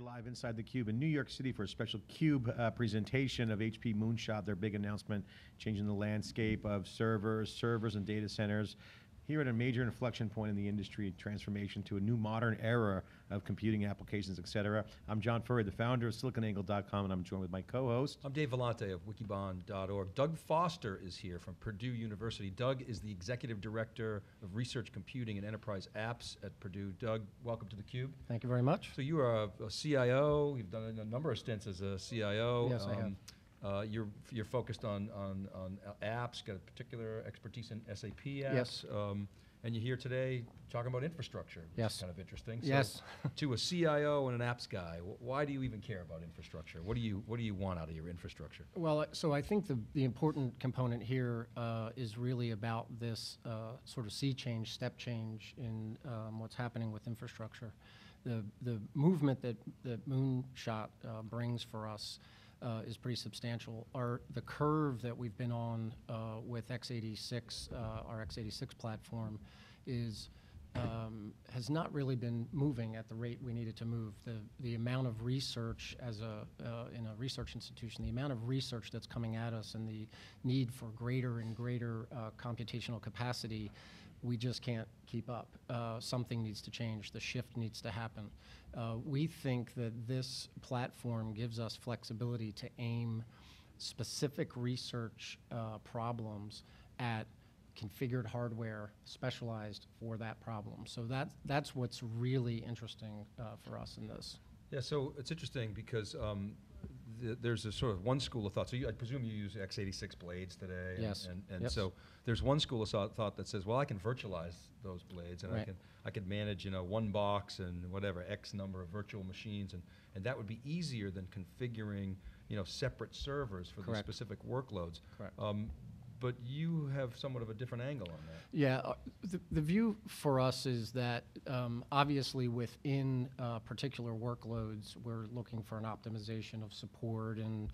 We're live inside theCUBE in New York City for a special CUBE presentation of HP Moonshot, their big announcement, changing the landscape of servers and data centers. Here at a major inflection point in the industry, transformation to a new modern era of computing applications, et cetera. I'm John Furrier, the founder of SiliconANGLE.com, and I'm joined with my co-host. I'm Dave Vellante of Wikibon.org. Doug Foster is here from Purdue University. Doug is the Executive Director of Research Computing and Enterprise Apps at Purdue. Doug, welcome to theCUBE. Thank you very much. So you are a CIO, you've done a number of stints as a CIO. Yes, I have. You're focused on apps, got a particular expertise in SAP apps. Yes. And you're here today talking about infrastructure, which yes. is kind of interesting. So yes. To a CIO and an apps guy, why do you even care about infrastructure? What do you want out of your infrastructure? Well, so I think the important component here is really about this sort of sea change, step change in what's happening with infrastructure. The movement that Moonshot brings for us is pretty substantial. The curve that we've been on with x86, our x86 platform, has not really been moving at the rate we needed to move. The amount of research in a research institution, the amount of research that's coming at us, and the need for greater and greater computational capacity, we just can't keep up. Something needs to change. The shift needs to happen. We think that this platform gives us flexibility to aim specific research problems at configured hardware specialized for that problem. So that's what's really interesting for us in this. Yeah, so it's interesting because there's a sort of one school of thought. So I presume you use x86 blades today. Yes. And yep. So there's one school of thought that says, well, I can virtualize those blades, and right. I can manage, you know, one box and whatever X number of virtual machines, and that would be easier than configuring, you know, separate servers for the specific workloads. Correct. But you have somewhat of a different angle on that. Yeah, the view for us is that obviously within particular workloads, we're looking for an optimization of support and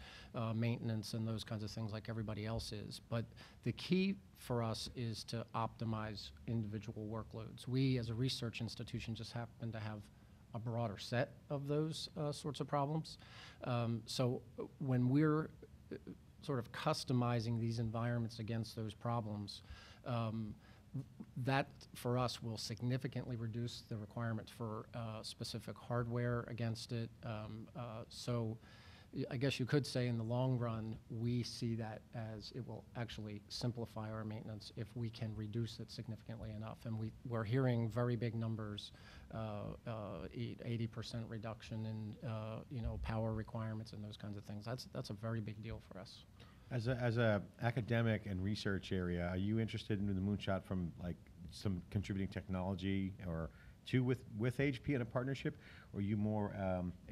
maintenance and those kinds of things like everybody else is. But the key for us is to optimize individual workloads. We as a research institution just happen to have a broader set of those sorts of problems. So when we're sort of customizing these environments against those problems, that for us will significantly reduce the requirement for specific hardware against it. So I guess you could say in the long run, we see that as it will actually simplify our maintenance if we can reduce it significantly enough. And we're hearing very big numbers, 80% reduction in you know, power requirements and those kinds of things. That's a very big deal for us. As a academic and research area, are you interested in the Moonshot from like some contributing technology or to with HP in a partnership, or are you more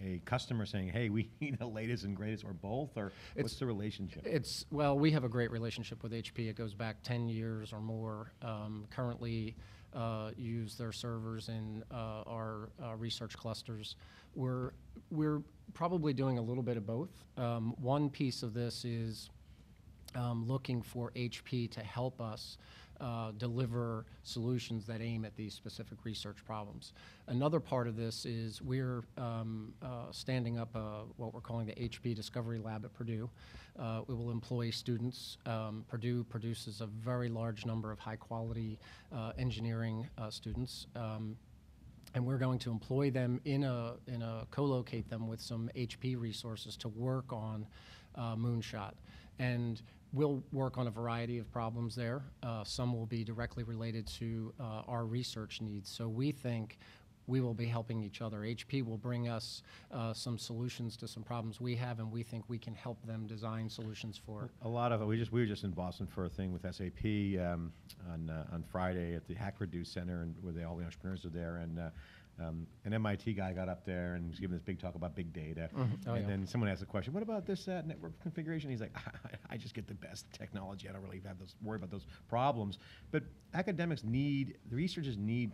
a customer saying, hey, we need the latest and greatest, or both, or what's the relationship? Well, we have a great relationship with HP. It goes back 10 years or more. Currently use their servers in our research clusters. We're probably doing a little bit of both. One piece of this is looking for HP to help us deliver solutions that aim at these specific research problems. Another part of this is we're standing up what we're calling the HP Discovery Lab at Purdue. We will employ students. Purdue produces a very large number of high quality engineering students. And we're going to employ them co-locate them with some HP resources to work on Moonshot. And we'll work on a variety of problems there. Some will be directly related to our research needs. So we think we will be helping each other. HP will bring us some solutions to some problems we have, and we think we can help them design solutions for it. A lot of it. We were just in Boston for a thing with SAP on Friday at the HackReduce Center, and where all the entrepreneurs are there. And an MIT guy got up there and was giving this big talk about big data. Mm-hmm. Oh, and yeah. Then someone asked a question, what about this, that network configuration? He's like, I just get the best technology. I don't really have to worry about those problemms. But academics need, the researchers need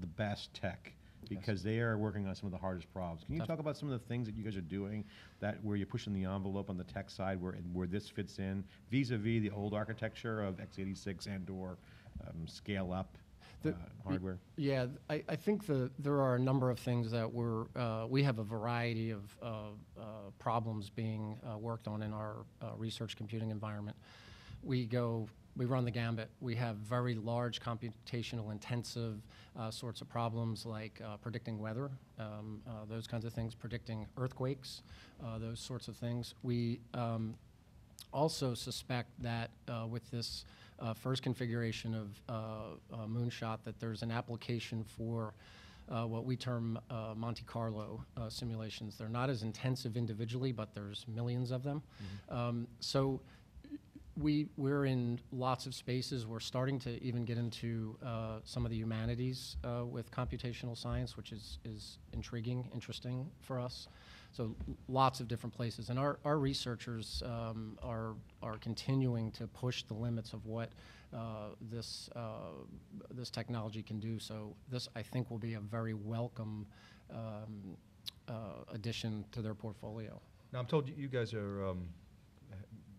the best tech because yes. they are working on some of the hardest problems. Can you talk about some of the things that you guys are doing that where you're pushing the envelope on the tech side where this fits in vis-a-vis the old architecture of x86 and/or scale up? hardware? Yeah, I think there are a number of things that we're, we have a variety of problems being worked on in our research computing environment. We run the gambit. We have very large computational intensive sorts of problems like predicting weather, those kinds of things, predicting earthquakes, those sorts of things. We also suspect that with this first configuration of Moonshot that there's an application for what we term Monte Carlo simulations. They're not as intensive individually, but there's millions of them. Mm-hmm. So we're in lots of spaces. We're starting to even get into some of the humanities with computational science, which is intriguing, interesting for us. So lots of different places. And our researchers are continuing to push the limits of what this technology can do. So this, I think, will be a very welcome addition to their portfolio. Now, I'm told you guys are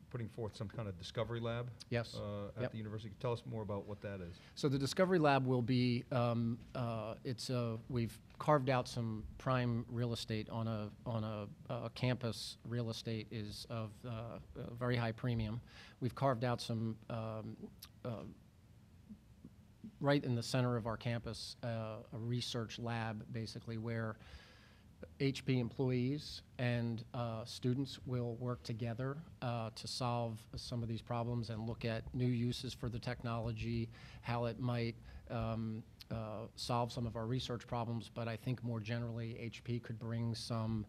putting forth some kind of discovery lab. Yes. At the university. Tell us more about what that is. So the discovery lab will be, we've carved out some prime real estate on a campus. Real estate is of a very high premium. We've carved out some, right in the center of our campus, a research lab basically where HP employees and students will work together to solve some of these problems and look at new uses for the technology, how it might solve some of our research problems, but I think more generally HP could bring some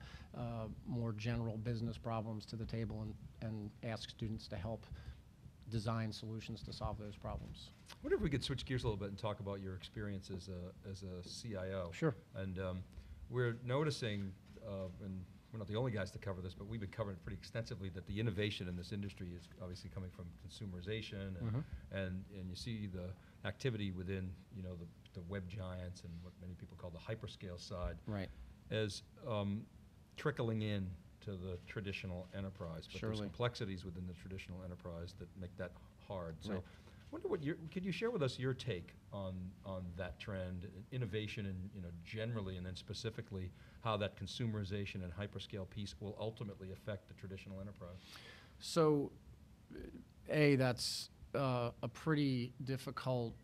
more general business problems to the table and ask students to help design solutions to solve those problems. I wonder if we could switch gears a little bit and talk about your experience as a CIO. Sure. And, we're noticing, and we're not the only guys to cover this, but we've been covering it pretty extensively, that the innovation in this industry is obviously coming from consumerization, and and you see the activity within the web giants and what many people call the hyperscale side, right, as trickling in to the traditional enterprise. But surely there's complexities within the traditional enterprise that make that hard. So. Right. Wonder what could you share with us your take on that trend, innovation, and generally, and then specifically how that consumerization and hyperscale piece will ultimately affect the traditional enterprise? So, that's a pretty difficult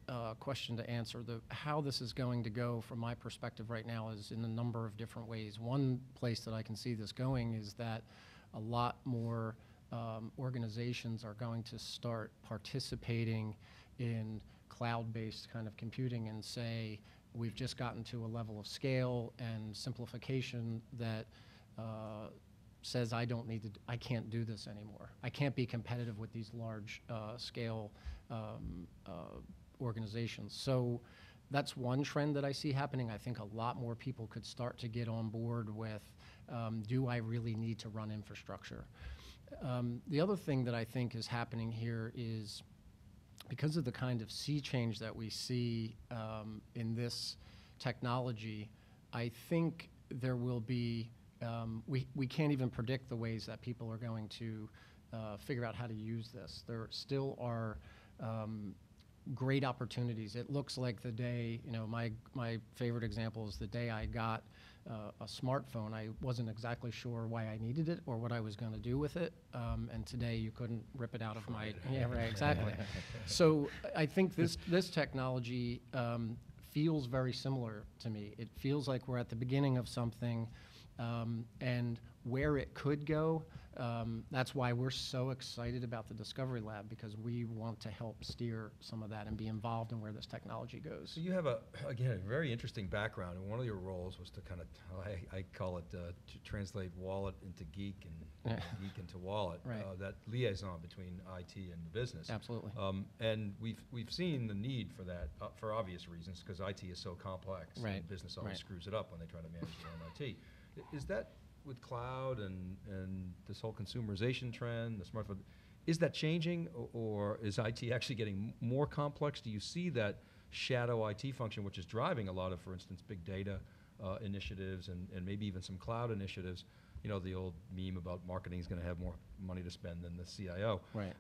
question to answer. How this is going to go, from my perspective right now, is in a number of different ways. One place that I can see this going is that a lot more organizations are going to start participating in cloud-based kind of computing and say, we've just gotten to a level of scale and simplification that says I can't do this anymore. I can't be competitive with these large scale organizations. So that's one trend that I see happening. I think a lot more people could start to get on board with, do I really need to run infrastructure? The other thing that I think is happening here is, because of the kind of sea change that we see in this technology, I think there will be, we can't even predict the ways that people are going to figure out how to use this. There still are great opportunities. It looks like the day, my favorite example is the day I got a smartphone. I wasn't exactly sure why I needed it or what I was going to do with it, and today you couldn't rip it out of my, yeah, right, exactly. So I think this technology feels very similar to me. It feels like we're at the beginning of something, and where it could go, that's why we're so excited about the Discovery Lab, because we want to help steer some of that and be involved in where this technology goes. So you have, again, a very interesting background, and one of your roles was to kind of, I call it, to translate wallet into geek and geek into wallet, right. That liaison between IT and the business. Absolutely. And we've seen the need for that, for obvious reasons, because IT is so complex, right. And business always right. Screws it up when they try to manage their own IT. Is that, with cloud and this whole consumerization trend, the smartphone, is that changing, or is IT actually getting more complex? Do you see that shadow IT function, which is driving a lot of, for instance, big data initiatives and maybe even some cloud initiatives? The old meme about marketing is going to have more money to spend than the CIO. Right.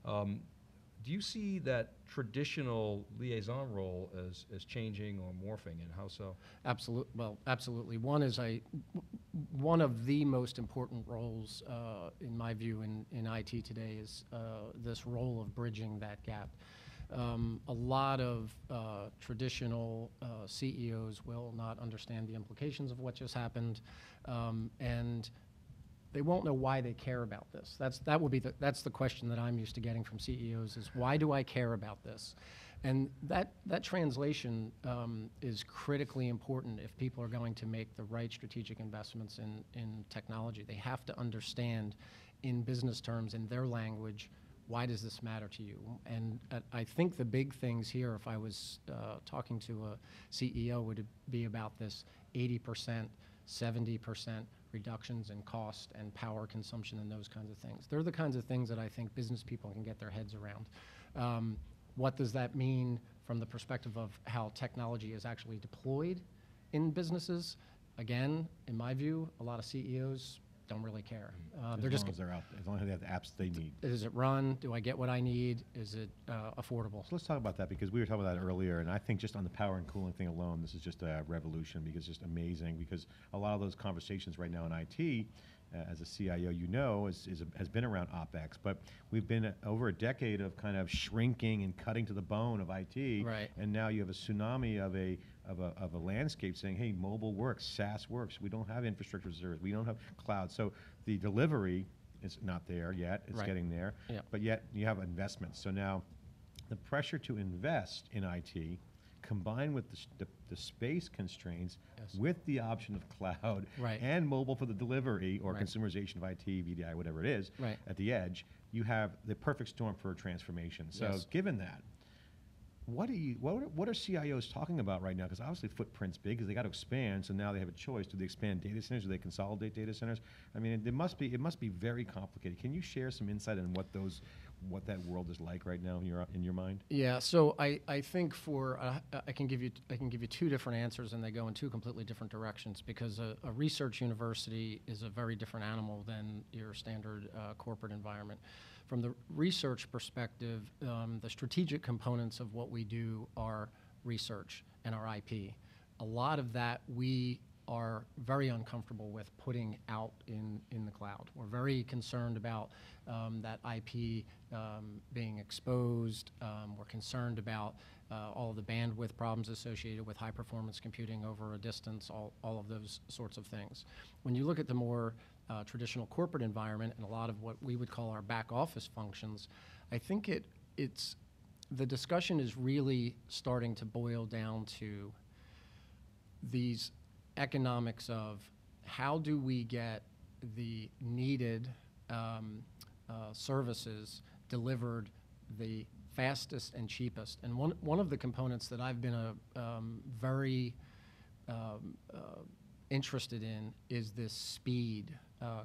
Do you see that traditional liaison role as changing or morphing, and how so? Absolutely. Well, absolutely. One is one of the most important roles, in my view, in IT today is this role of bridging that gap. A lot of traditional CEOs will not understand the implications of what just happened, and they won't know why they care about this. That's the question that I'm used to getting from CEOs is, why do I care about this? And that translation is critically important if people are going to make the right strategic investments in technology. They have to understand in business terms, in their language, why does this matter to you? And I think the big things here, if I was talking to a CEO, would be about this 80%, 70% reductions in cost and power consumption and those kinds of things. They're the kinds of things that I think business people can get their heads around. What does that mean from the perspective of how technology is actually deployed in businesses? Again, in my view, a lot of CEOs don't really care. As long as they have the apps they need. Does it run? Do I get what I need? Is it affordable? So let's talk about that, because we were talking about that earlier, and I think just on the power and cooling thing alone, this is just a revolution, because it's just amazing, because a lot of those conversations right now in IT, as a CIO, you know, has been around OpEx, but we've been over a decade of kind of shrinking and cutting to the bone of IT, right. And now you have a tsunami of a landscape saying, hey, mobile works, SaaS works, we don't have infrastructure as a service, we don't have cloud, so the delivery is not there yet, it's right. Getting there, yeah. But yet you have investments, so now the pressure to invest in IT combined with the space constraints, yes. With the option of cloud, right. And mobile for the delivery or right. Consumerization of IT, VDI, whatever it is, right. At the edge, you have the perfect storm for a transformation. So yes. Given that, what are CIOs talking about right now? Because obviously footprint's big, because they got to expand, so now they have a choice. Do they expand data centers? Do they consolidate data centers? I mean, it must be very complicated. Can you share some insight on what that world is like right now in your mind? Yeah, so I think for, I can give you two different answers, and they go in two completely different directions, because a research university is a very different animal than your standard corporate environment. From the research perspective, the strategic components of what we do are research and our IP. A lot of that we are very uncomfortable with putting out in the cloud. We're very concerned about that IP being exposed. We're concerned about all the bandwidth problems associated with high performance computing over a distance, all of those sorts of things. When you look at the more traditional corporate environment and a lot of what we would call our back office functions, I think the discussion is really starting to boil down to these economics of how do we get the needed services delivered the fastest and cheapest. And one of the components that I've been very interested in is this speed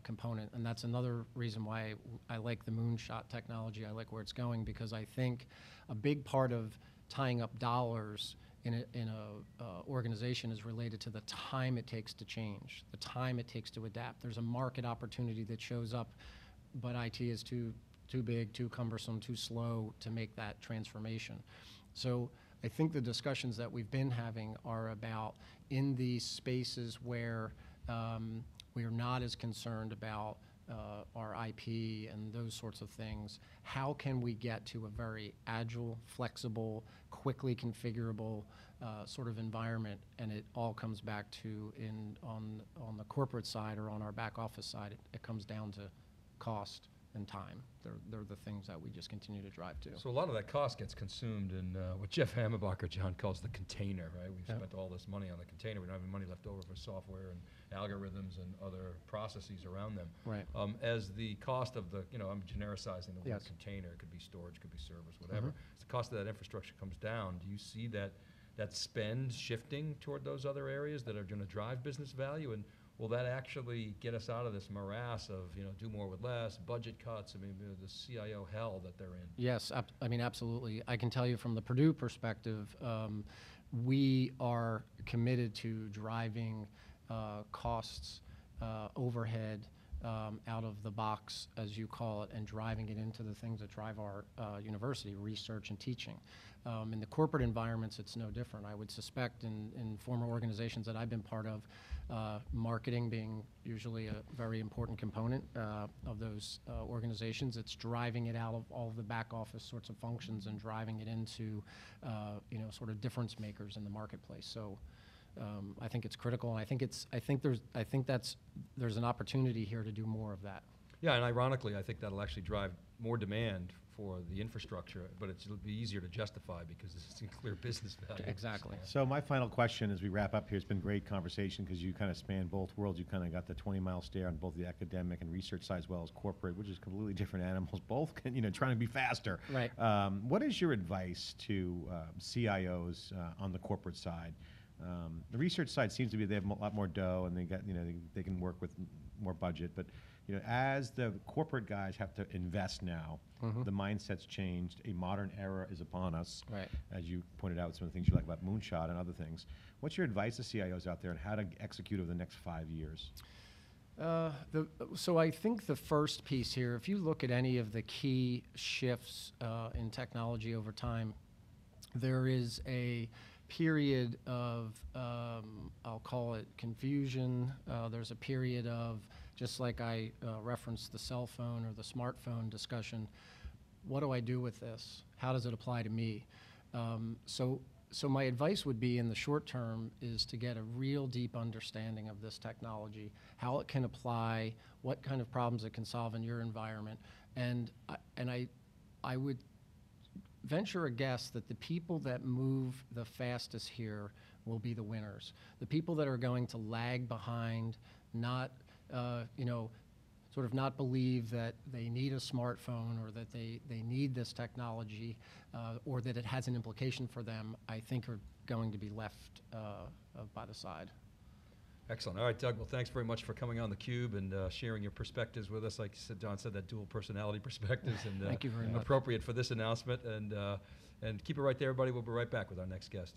component. And that's another reason why I like the Moonshot technology. I like where it's going, because I think a big part of tying up dollars in a organization is related to the time it takes to change, the time it takes to adapt. There's a market opportunity that shows up, but IT is too big, too cumbersome, too slow to make that transformation. So I think the discussions that we've been having are about in these spaces where we are not as concerned about our IP and those sorts of things, how can we get to a very agile, flexible, quickly configurable sort of environment? And it all comes back to on the corporate side or on our back office side, it comes down to cost and time. They're the things that we just continue to drive to. So a lot of that cost gets consumed in what Jeff Hammerbacher, John, calls the container, right? We've spent all this money on the container. We don't have any money left over for software and algorithms and other processes around them. Right. As the cost of the, I'm genericizing the word container. It could be storage, could be servers, whatever. As the cost of that infrastructure comes down, do you see that spend shifting toward those other areas that are going to drive business value? And will that actually get us out of this morass of do more with less, budget cuts, the CIO hell that they're in? Yes, absolutely. I can tell you from the Purdue perspective, we are committed to driving costs, overhead, out of the box, as you call it, and driving it into the things that drive our university, research and teaching. In the corporate environments, it's no different. I would suspect in former organizations that I've been part of, marketing being usually a very important component of those organizations. It's driving it out of all the back office sorts of functions and driving it into, sort of difference makers in the marketplace. So I think it's critical, and I think there's an opportunity here to do more of that. Yeah, and ironically, I think that'll actually drive more demand for the infrastructure, but it'll be easier to justify because this is in clear business value. Exactly. So my final question as we wrap up here, it's been great conversation because you kind of span both worlds. You kind of got the 20-mile stare on both the academic and research side as well as corporate, which is completely different animals. Both can, trying to be faster. Right. What is your advice to CIOs on the corporate side? The research side seems to be they have a lot more dough and they got, they can work with more budget, but as the corporate guys have to invest now, the mindset's changed. A modern era is upon us, right. As you pointed out, some of the things you like about Moonshot and other things. What's your advice to CIOs out there on how to execute over the next 5 years? So I think the first piece here, if you look at any of the key shifts in technology over time, there is a period of, I'll call it confusion. There's a period of, just like I referenced the cell phone or the smartphone discussion, what do I do with this? How does it apply to me? So my advice would be in the short term is to get a real deep understanding of this technology, how it can apply, what kind of problems it can solve in your environment. And I would venture a guess that the people that move the fastest here will be the winners. The people that are going to lag behind, not, sort of not believe that they need a smartphone or that they need this technology or that it has an implication for them, I think are going to be left by the side. Excellent. All right, Doug, well, thanks very much for coming on theCUBE and sharing your perspectives with us. Like John said, that dual personality perspectives and appropriate for this announcement. And keep it right there, everybody. We'll be right back with our next guest.